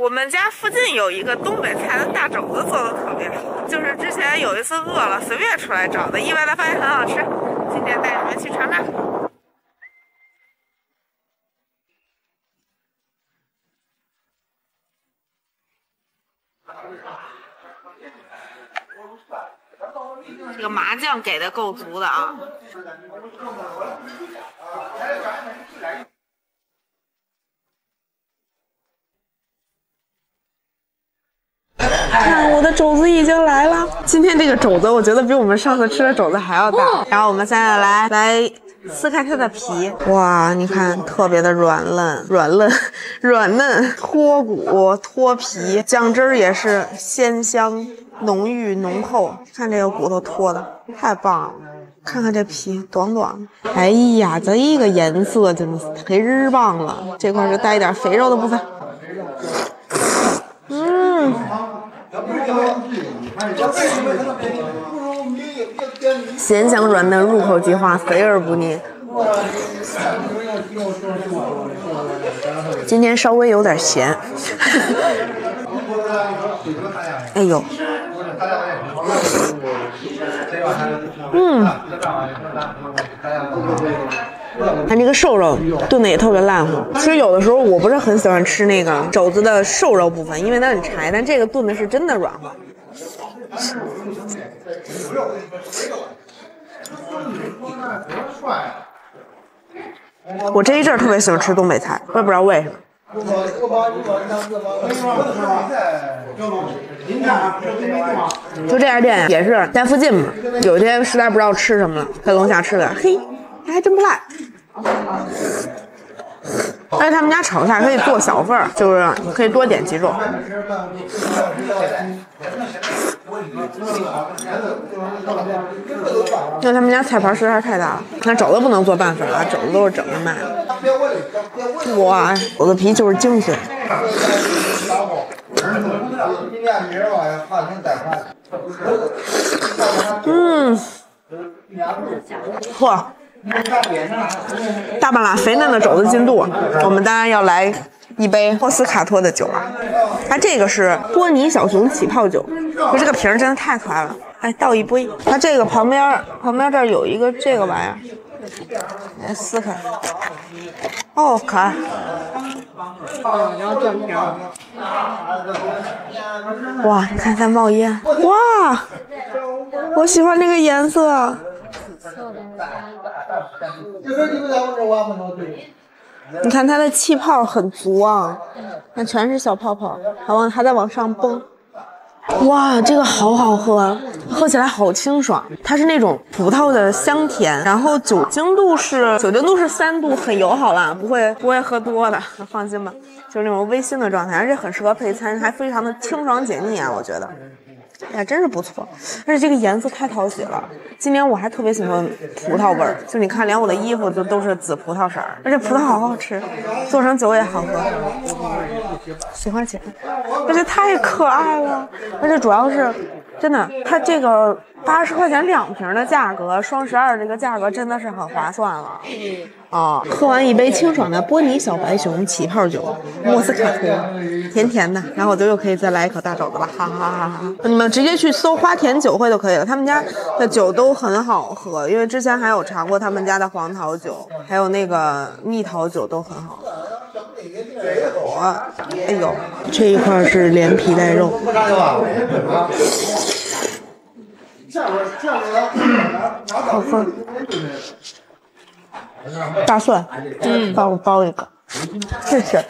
我们家附近有一个东北菜的大肘子做的特别好，就是之前有一次饿了随便出来找的，意外的发现很好吃，今天带你们去尝尝。 这个麻酱给的够足的啊！看，我的肘子已经来了。今天这个肘子，我觉得比我们上次吃的肘子还要大。然后我们现在来撕开它的皮。哇，你看，特别的软嫩，脱骨脱皮，酱汁儿也是鲜香。 浓郁浓厚，看这个骨头脱的太棒了，看看这皮短短，哎呀，这一个颜色真的是忒棒了。这块是带一点肥肉的部分，嗯，咸香软嫩，入口即化，肥而不腻。 今天稍微有点咸，哎呦，嗯，它这个瘦肉炖的也特别烂乎。其实有的时候我不是很喜欢吃那个肘子的瘦肉部分，因为它很柴，但这个炖的是真的软乎。 我这一阵特别喜欢吃东北菜，我也不知道为什么。就这家店也是在附近嘛，有一天实在不知道吃什么了，在楼下吃的，嘿，还真不赖。而且他们家炒菜可以做小份儿，就是可以多点几种。那他们家菜盘实在是太大了，那肘子不能做拌粉了，肘子都是整着卖的。哇，肘子皮就是精髓。嗯，嚯！ 大半拉肥嫩的肘子进肚，我们当然要来一杯波斯卡托的酒啊！它这个是波尼小熊起泡酒，就这个瓶真的太可爱了。哎，倒一杯。它这个旁边这儿有一个这个玩意儿，来撕开。哦，可爱。哇，你看它冒烟。哇，我喜欢这个颜色。 你看它的气泡很足啊，那全是小泡泡，还在往上蹦。哇，这个好好喝，喝起来好清爽。它是那种葡萄的香甜，然后酒精度是3度，很友好啦，不会喝多的，放心吧。就是那种微醺的状态，而且很适合配餐，还非常的清爽解腻啊，我觉得。 哎呀，真是不错，而且这个颜色太讨喜了。今年我还特别喜欢葡萄味儿，就你看，连我的衣服都是紫葡萄色儿，而且葡萄好好吃，做成酒也好喝，喜欢。而且太可爱了，而且主要是真的，它这个80块钱2瓶的价格，双12这个价格真的是很划算了。哦，喝完一杯清爽的波尼小白熊起泡酒，莫斯卡托，甜甜的，然后我就又可以再来一口大肘子了，哈哈哈哈！你们直接去搜花田酒会就可以了，他们家的酒都很好喝，因为之前还有尝过他们家的黄桃酒，还有那个蜜桃酒都很好喝。哎呦，这一块是连皮带肉。好喝。大蒜，嗯，帮我包一个，谢谢。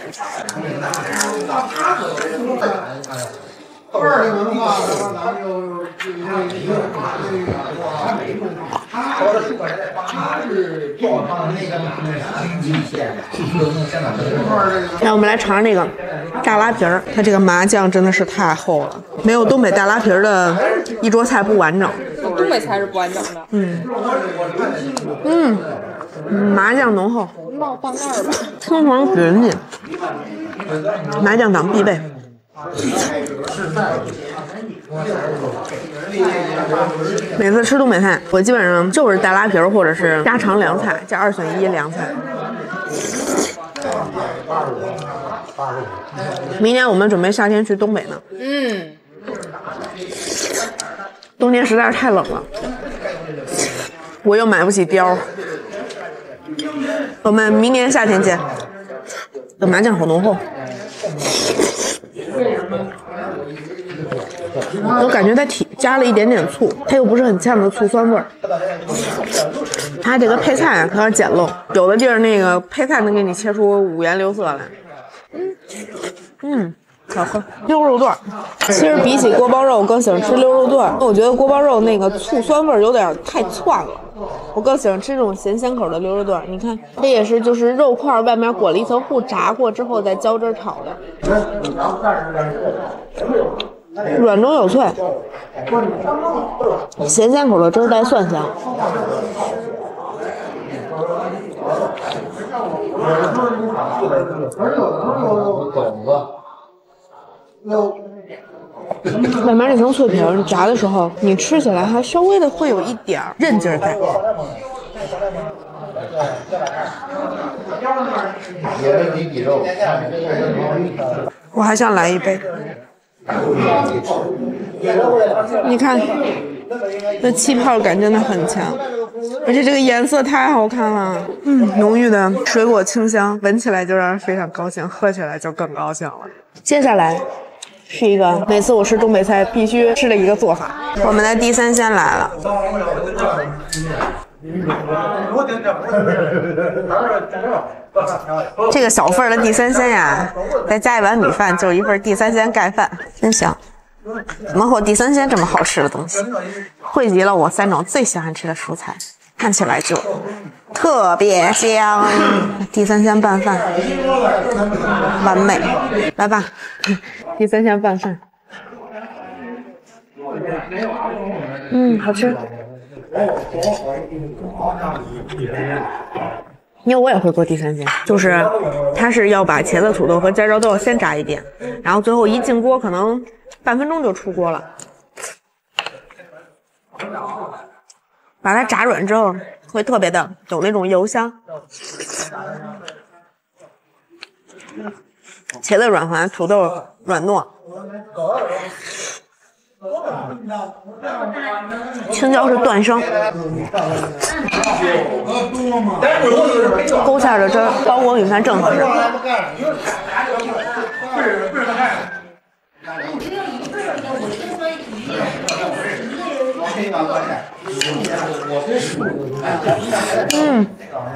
让我们来尝尝那个大拉皮儿，它这个麻酱真的是太厚了，没有东北大拉皮儿的一桌菜不完整。东北菜是不完整的。嗯。嗯。 麻酱浓厚，冒半盖儿吧，清爽匀腻，麻酱党必备。每次吃东北菜，我基本上就是带拉皮儿或者是家常凉菜，这2选1凉菜。85。明年我们准备夏天去东北呢。嗯。冬天实在是太冷了，我又买不起貂。我们明年夏天见。这麻酱好浓厚。 我感觉它加了一点点醋，它又不是很呛的醋酸味儿。它这个配菜啊，可有点简陋，有的地儿那个配菜能给你切出五颜六色来。好喝。溜肉段，其实比起锅包肉，我更喜欢吃溜肉段。我觉得锅包肉那个醋酸味儿有点太窜了，我更喜欢吃这种咸鲜口的溜肉段。你看，它也是就是肉块外面裹了一层糊，炸过之后再浇汁炒的。软中有脆，咸鲜口的汁带蒜香。外面那层脆皮，你炸的时候，你吃起来还稍微的会有一点韧劲在。我还想来一杯。 你看，那气泡感真的很强，而且这个颜色太好看了。浓郁的水果清香，闻起来就让人非常高兴，喝起来就更高兴了。接下来是一个每次我吃东北菜必须吃的一个做法，我们的地三鲜来了。这个小份的地三鲜呀，再加一碗米饭就是一份地三鲜盖饭，真香！怎么会有地三鲜这么好吃的东西？汇集了我三种最喜欢吃的蔬菜，看起来就特别香。地三鲜拌饭，完美！来吧，地三鲜拌饭，好吃。 因为我也会做地三鲜，就是它是要把茄子、土豆和尖椒都要先炸一遍，然后最后一进锅，可能半分钟就出锅了。把它炸软之后，会特别的有那种油香。茄子软滑，土豆软糯。 青椒是断生，勾芡的汁儿，包裹米饭正合适。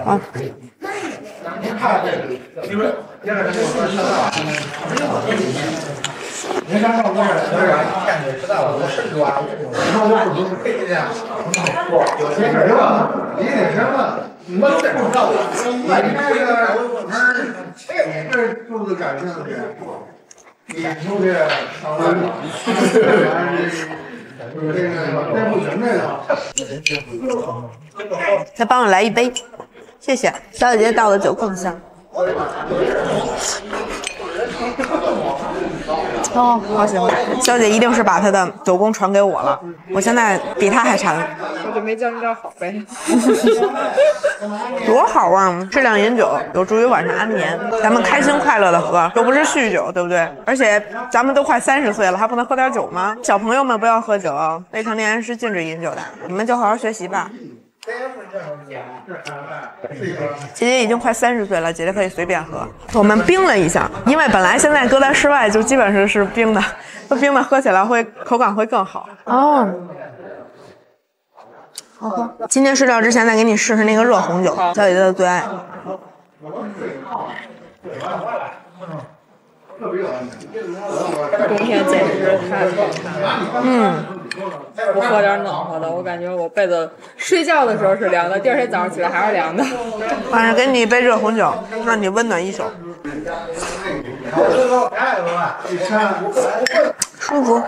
好。再帮我来一杯，谢谢。小姐姐倒的酒更香。 哦，好喜欢！小姐一定是把她的酒功传给我了，我现在比她还馋。我准备教你点好呗，多好啊！适量饮酒有助于晚上安眠，咱们开心快乐的喝，又不是酗酒，对不对？而且咱们都快30岁了，还不能喝点酒吗？小朋友们不要喝酒，未成年人是禁止饮酒的。你们就好好学习吧。 姐姐已经快30岁了，姐姐可以随便喝。我们冰了一下，因为本来现在搁在室外就基本上是冰的，那冰的喝起来会口感会更好。哦，好喝。今天睡觉之前再给你试试那个热红酒，小姐姐的最爱。冬天简直太好看了。不喝点暖和的，我感觉我被子睡觉的时候是凉的，第二天早上起来还是凉的。晚上给你一杯热红酒，让你温暖一宿。舒服。